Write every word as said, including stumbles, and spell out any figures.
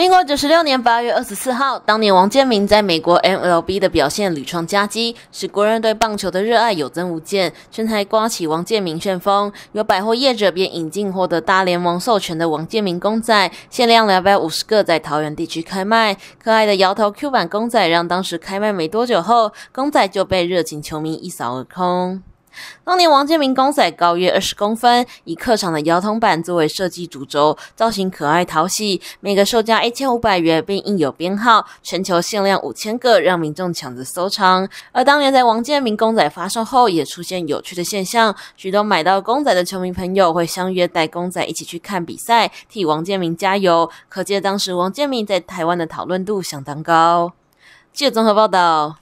民国九十六年八月二十四号，当年王建民在美国 M L B 的表现屡创佳绩，使国人对棒球的热爱有增无减，全台刮起王建民旋风。有百货业者便引进获得大联盟授权的王建民公仔，限量两百五十个，在桃园地区开卖。可爱的摇头 Q 版公仔，让当时开卖没多久后，公仔就被热情球迷一扫而空。当年王建民公仔高约二十公分，以客场的摇筒板作为设计主轴，造型可爱讨喜，每个售价一千五百元，并印有编号，全球限量五千个，让民众抢着收藏。而当年在王建民公仔发售后，也出现有趣的现象，许多买到公仔的球迷朋友会相约带公仔一起去看比赛，替王建民加油，可见当时王建民在台湾的讨论度相当高。记者综合报道。